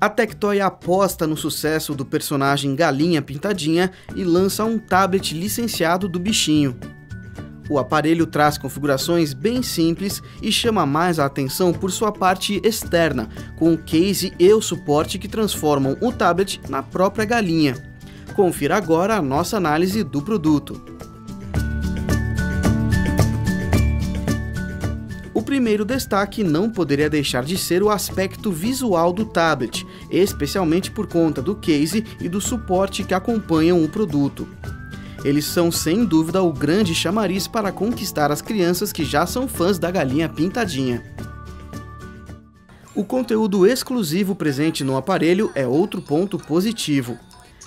A Tectoy aposta no sucesso do personagem Galinha Pintadinha e lança um tablet licenciado do bichinho. O aparelho traz configurações bem simples e chama mais a atenção por sua parte externa, com o case e o suporte que transformam o tablet na própria galinha. Confira agora a nossa análise do produto. O primeiro destaque não poderia deixar de ser o aspecto visual do tablet, especialmente por conta do case e do suporte que acompanham o produto. Eles são, sem dúvida, o grande chamariz para conquistar as crianças que já são fãs da Galinha Pintadinha. O conteúdo exclusivo presente no aparelho é outro ponto positivo.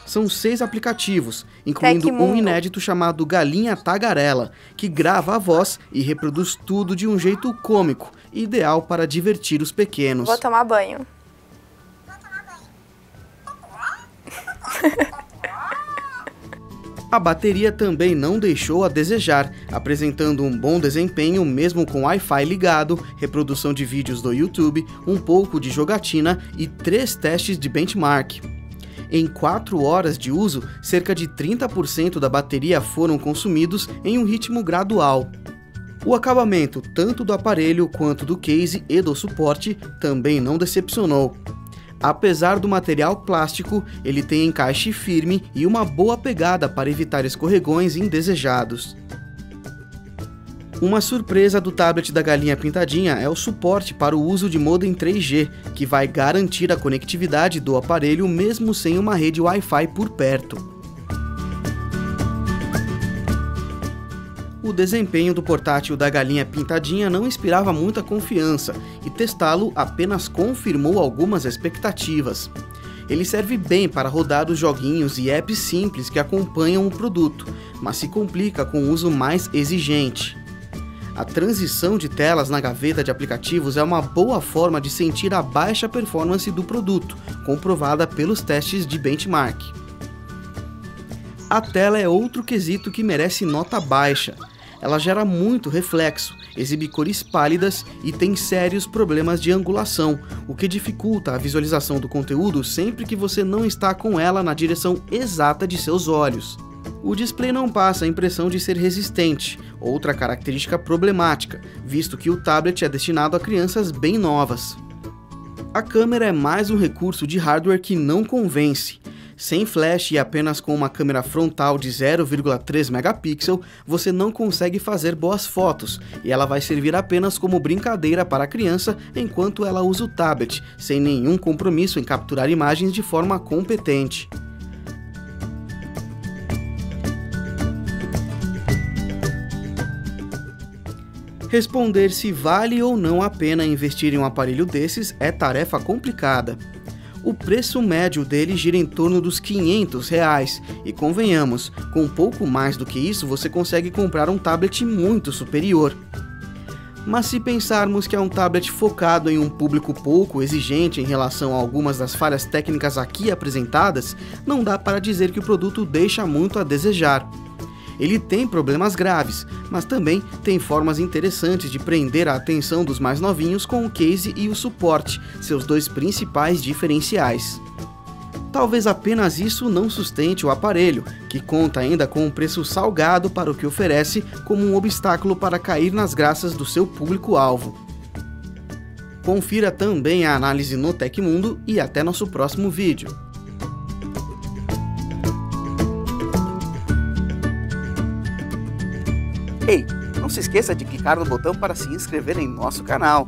São 6 aplicativos, incluindo um inédito chamado Galinha Tagarela, que grava a voz e reproduz tudo de um jeito cômico, ideal para divertir os pequenos. Vou tomar banho. A bateria também não deixou a desejar, apresentando um bom desempenho mesmo com Wi-Fi ligado, reprodução de vídeos do YouTube, um pouco de jogatina e 3 testes de benchmark. Em 4 horas de uso, cerca de 30% da bateria foram consumidos em um ritmo gradual. O acabamento, tanto do aparelho quanto do case e do suporte, também não decepcionou. Apesar do material plástico, ele tem encaixe firme e uma boa pegada para evitar escorregões indesejados. Uma surpresa do tablet da Galinha Pintadinha é o suporte para o uso de modem 3G, que vai garantir a conectividade do aparelho mesmo sem uma rede Wi-Fi por perto. O desempenho do portátil da Galinha Pintadinha não inspirava muita confiança, e testá-lo apenas confirmou algumas expectativas. Ele serve bem para rodar os joguinhos e apps simples que acompanham o produto, mas se complica com o uso mais exigente. A transição de telas na gaveta de aplicativos é uma boa forma de sentir a baixa performance do produto, comprovada pelos testes de benchmark. A tela é outro quesito que merece nota baixa. Ela gera muito reflexo, exibe cores pálidas e tem sérios problemas de angulação, o que dificulta a visualização do conteúdo sempre que você não está com ela na direção exata de seus olhos. O display não passa a impressão de ser resistente, outra característica problemática, visto que o tablet é destinado a crianças bem novas. A câmera é mais um recurso de hardware que não convence. Sem flash e apenas com uma câmera frontal de 0,3 megapixel, você não consegue fazer boas fotos, e ela vai servir apenas como brincadeira para a criança enquanto ela usa o tablet, sem nenhum compromisso em capturar imagens de forma competente. Responder se vale ou não a pena investir em um aparelho desses é tarefa complicada. O preço médio dele gira em torno dos R$500, e convenhamos, com pouco mais do que isso você consegue comprar um tablet muito superior. Mas se pensarmos que é um tablet focado em um público pouco exigente em relação a algumas das falhas técnicas aqui apresentadas, não dá para dizer que o produto deixa muito a desejar. Ele tem problemas graves, mas também tem formas interessantes de prender a atenção dos mais novinhos com o case e o suporte, seus 2 principais diferenciais. Talvez apenas isso não sustente o aparelho, que conta ainda com um preço salgado para o que oferece, como um obstáculo para cair nas graças do seu público-alvo. Confira também a análise no Tecmundo e até nosso próximo vídeo. Ei, não se esqueça de clicar no botão para se inscrever em nosso canal.